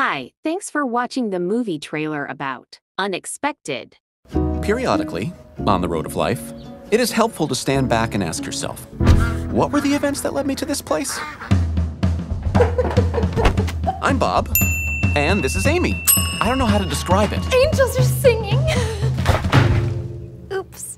Hi, thanks for watching the movie trailer about Unexpected. Periodically, on the road of life, it is helpful to stand back and ask yourself, what were the events that led me to this place? I'm Bob, and this is Amy. I don't know how to describe it. Angels are singing. Oops.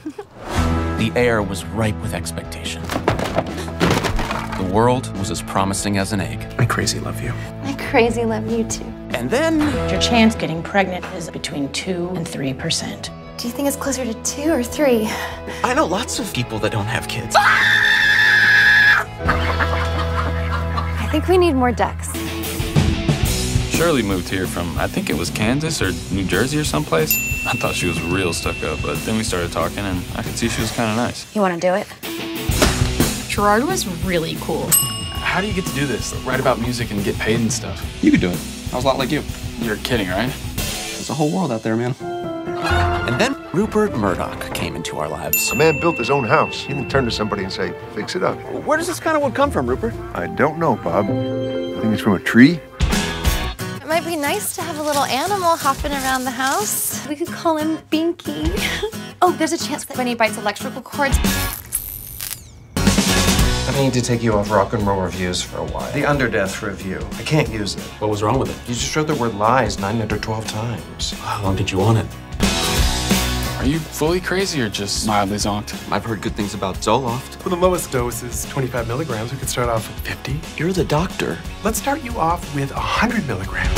The air was ripe with expectation. The world was as promising as an egg. I crazy love you. I crazy love you too. And then your chance getting pregnant is between 2% and 3%. Do you think it's closer to 2 or 3? I know lots of people that don't have kids. I think we need more ducks. Shirley moved here from, I think it was Kansas or New Jersey or someplace. I thought she was real stuck up, but then we started talking and I could see she was kind of nice. You want to do it? Gerard was really cool. How do you get to do this? Write about music and get paid and stuff? You could do it. I was a lot like you. You're kidding, right? There's a whole world out there, man. And then Rupert Murdoch came into our lives. A man built his own house. He didn't turn to somebody and say, fix it up. Where does this kind of wood come from, Rupert? I don't know, Bob. I think it's from a tree. It might be nice to have a little animal hopping around the house. We could call him Binky. Oh, there's a chance that when he bites electrical cords. I need to take you off rock and roll reviews for a while. The Underdeath review. I can't use it. What was wrong with it? You just wrote the word lies 912 times. How long did you want it? Are you fully crazy or just mildly zonked? I've heard good things about Zoloft. Well, the lowest dose is 25 milligrams. We could start off with 50. You're the doctor. Let's start you off with 100 milligrams.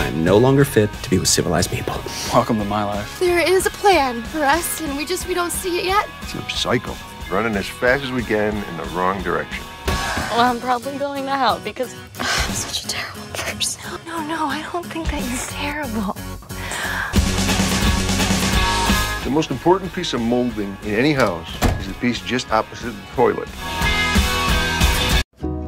I'm no longer fit to be with civilized people. Welcome to my life. There is a plan for us, and we don't see it yet. It's a cycle. Running as fast as we can in the wrong direction. Well, I'm probably going to hell because I'm such a terrible person. No, I don't think that you're terrible. The most important piece of molding in any house is the piece just opposite the toilet.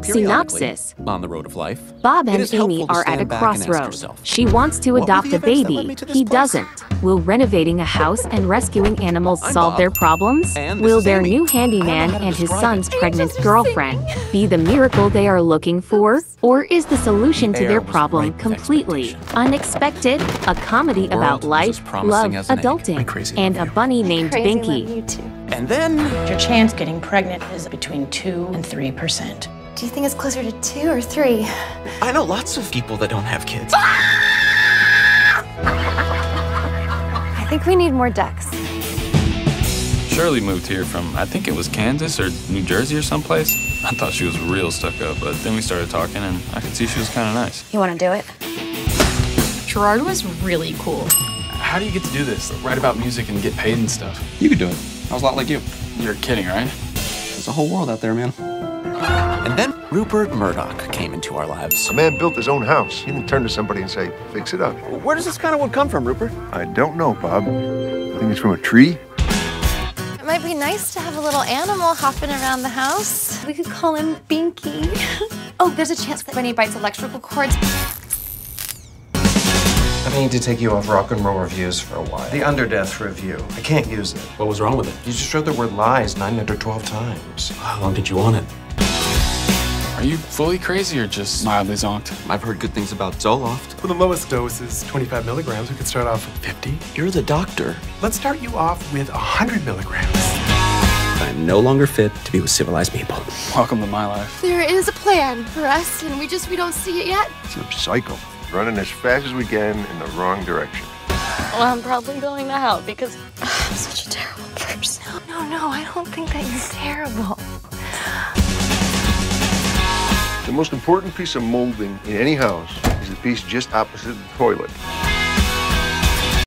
Synopsis. On the road of life, Bob and Amy are at a crossroads. She wants to adopt a baby. He doesn't. Will renovating a house and rescuing animals solve their problems? Will their new handyman and his son's pregnant girlfriend be the miracle they are looking for? Or is the solution to their problem completely unexpected? A comedy about life, love, adulting, and a bunny named Binky. And then your chance getting pregnant is between 2% and 3%. Do you think it's closer to 2 or 3? I know lots of people that don't have kids. I think we need more ducks. Shirley moved here from, I think it was Kansas or New Jersey or someplace. I thought she was real stuck up, but then we started talking and I could see she was kind of nice. You want to do it? Gerard was really cool. How do you get to do this? Write about music and get paid and stuff? You could do it. I was a lot like you. You're kidding, right? There's a whole world out there, man. And then Rupert Murdoch came into our lives. A man built his own house. He didn't turn to somebody and say, fix it up. Where does this kind of wood come from, Rupert? I don't know, Bob. I think it's from a tree. It might be nice to have a little animal hopping around the house. We could call him Binky. Oh, there's a chance that when he bites electrical cords. I need to take you off rock and roll reviews for a while. The Underdeath review. I can't use it. What was wrong with it? You just wrote the word lies 912 times. How long did you want it? Are you fully crazy or just mildly zonked? I've heard good things about Zoloft. Well, the lowest dose is 25 milligrams. We could start off with 50. You're the doctor. Let's start you off with 100 milligrams. I'm no longer fit to be with civilized people. Welcome to my life. There is a plan for us, and we don't see it yet. It's a cycle. Running as fast as we can in the wrong direction. Well, I'm probably going to hell because I'm such a terrible person. No, I don't think that you're terrible. The most important piece of molding in any house is the piece just opposite the toilet.